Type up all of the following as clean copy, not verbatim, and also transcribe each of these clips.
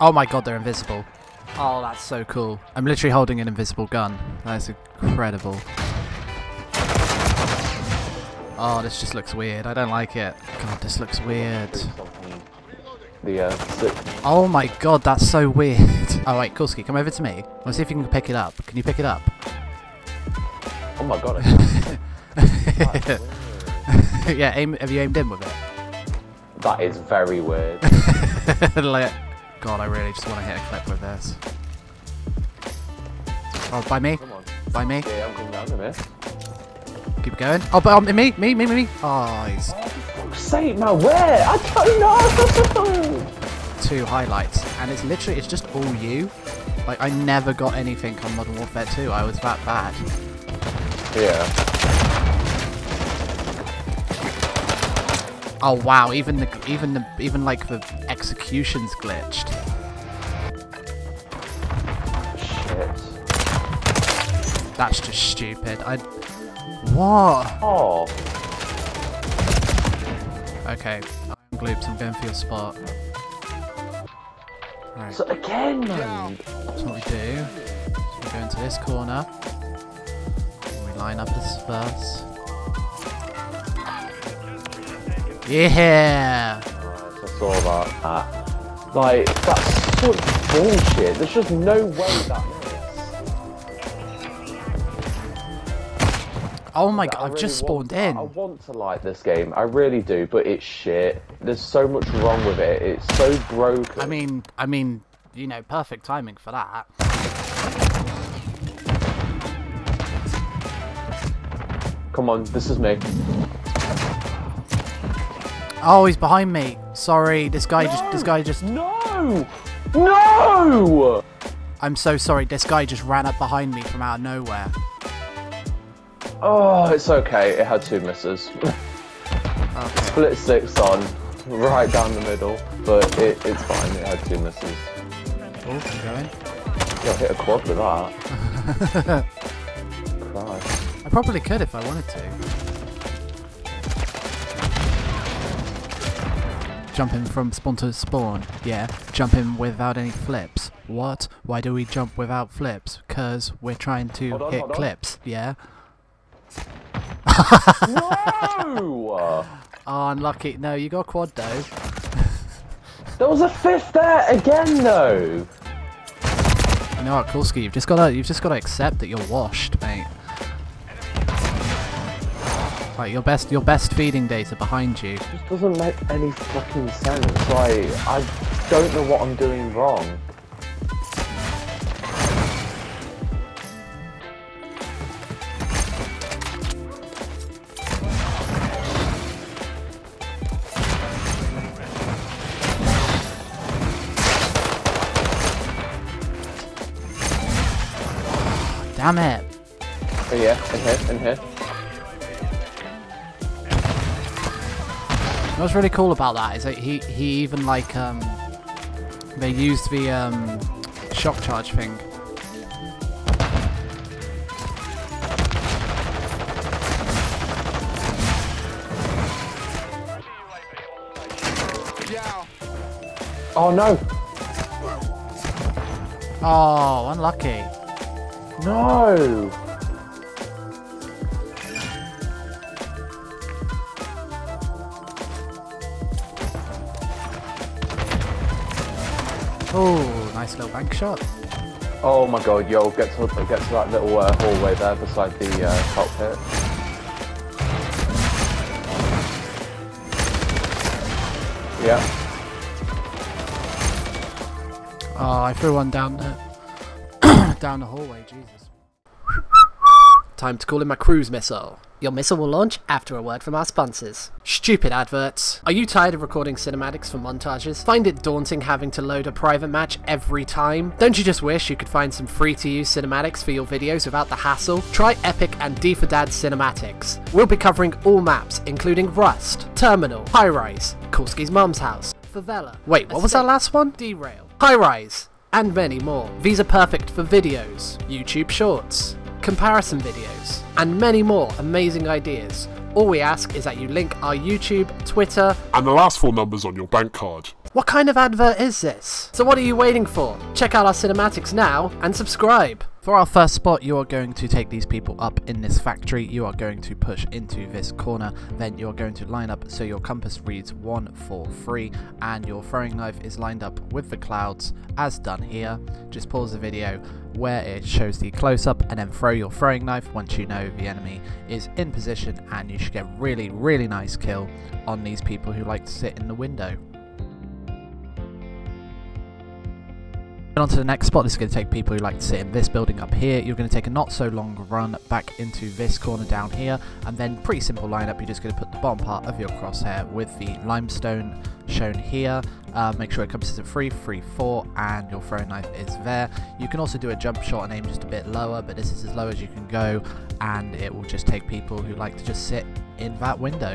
Oh my god, they're invisible. Oh, that's so cool. I'm literally holding an invisible gun. That is incredible. Oh, this just looks weird. I don't like it. God, this looks weird. Oh my god, that's so weird. Oh wait, Korski, come over to me. I want to see if you can pick it up. Can you pick it up? Oh my god. Yeah, have you aimed in with it? That is very weird. Like, god, I really just want to hit a clip with this. Oh, by me? By me? Yeah, I'm coming down to this. Keep going. Oh, but me. Oh, he's... Save my way! I don't know! Two highlights, and it's literally, it's just all you. Like, I never got anything on Modern Warfare 2, I was that bad. Yeah. Oh wow, even like the execution's glitched. Shit. That's just stupid. What? Oh. Okay, I'm Gloops, I'm going for your spot. Right. So again, man! That's what we do. So we go into this corner. We line up this first. Yeah! Oh, I saw that. Like, that's sort of bullshit. There's just no way that Oh my god, I've just spawned in. I want to like this game, I really do, but it's shit. There's so much wrong with it, it's so broken. I mean, you know, perfect timing for that. Come on, this is me. Oh, he's behind me. Sorry, this guy just... No! No! I'm so sorry, this guy just ran up behind me from out of nowhere. Oh, it's okay. It had two misses. Okay. Split six on, right down the middle, but it's fine. It had two misses. Oh, I'm going. Yeah, I hit a quad with that. Christ. I probably could if I wanted to. Jumping from spawn to spawn. Yeah, jumping without any flips. What? Why do we jump without flips? Because we're trying to hit clips. Yeah. No! Oh, unlucky. No, you got a quad though. There was a fifth there again though. You know what, Kulski, you've just gotta accept that you're washed, mate. Like your best feeding data behind you. It just doesn't make any fucking sense. Like, I don't know what I'm doing wrong. Damn it! Oh yeah, in here. What's really cool about that is that he even like they used the shock charge thing. Oh no! Oh, unlucky. No! Oh, nice little bank shot. Oh my god, yo, get to that little hallway there beside the cockpit. Yeah. Oh, I threw one down there. Down the hallway, Jesus. Time to call in my cruise missile. Your missile will launch after a word from our sponsors. Stupid adverts. Are you tired of recording cinematics for montages? Find it daunting having to load a private match every time? Don't you just wish you could find some free-to-use cinematics for your videos without the hassle? Try Epic and D4DAD Cinematics. We'll be covering all maps, including Rust, Terminal, Highrise, Korski's Mom's House, Favela. Wait, what was that last one? Derail, Highrise, and many more. These are perfect for videos, YouTube shorts, comparison videos, and many more amazing ideas. All we ask is that you link our YouTube, Twitter, and the last four numbers on your bank card. What kind of advert is this? So what are you waiting for? Check out our cinematics now and subscribe! For our first spot, you are going to take these people up in this factory, you are going to push into this corner, then you're going to line up so your compass reads 1, 4, 3, and your throwing knife is lined up with the clouds, as done here. Just pause the video where it shows the close-up and then throw your throwing knife once you know the enemy is in position, and you should get really, really nice kill on these people who like to sit in the window. On to the next spot. This is going to take people who like to sit in this building up here. You're going to take a not so long run back into this corner down here, and then pretty simple lineup. You're just going to put the bottom part of your crosshair with the limestone shown here. Make sure it comes at 3, 3, 4, and your throwing knife is there. You can also do a jump shot and aim just a bit lower, but this is as low as you can go, and it will just take people who like to just sit in that window.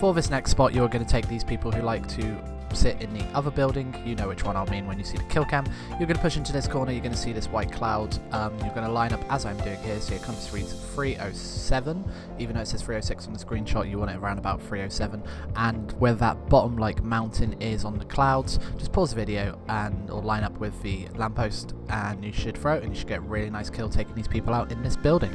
For this next spot, you're going to take these people who like to sit in the other building. You know which one I mean when you see the kill cam. You're going to push into this corner, you're going to see this white cloud, you're going to line up as I'm doing here, so your compass reads 307, even though it says 306 on the screenshot, you want it around about 307, and where that bottom like mountain is on the clouds, just pause the video and or line up with the lamppost, and you should throw it, and you should get a really nice kill taking these people out in this building.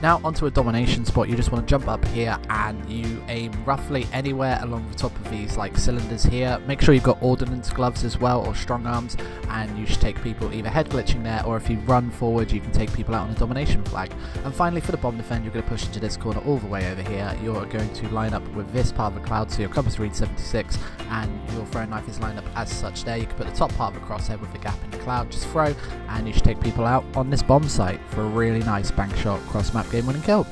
Now onto a domination spot. You just want to jump up here and you aim roughly anywhere along the top of these like cylinders here. Make sure you've got ordnance gloves as well, or strong arms, and you should take people either head glitching there, or if you run forward you can take people out on a domination flag. And finally for the bomb defend, you're going to push into this corner all the way over here. You're going to line up with this part of the cloud, so your compass reads 76 and your throwing knife is lined up as such there. You can put the top part of the crosshair with the gap in the cloud, just throw, and you should take people out on this bomb site for a really nice bank shot cross map game winning kill.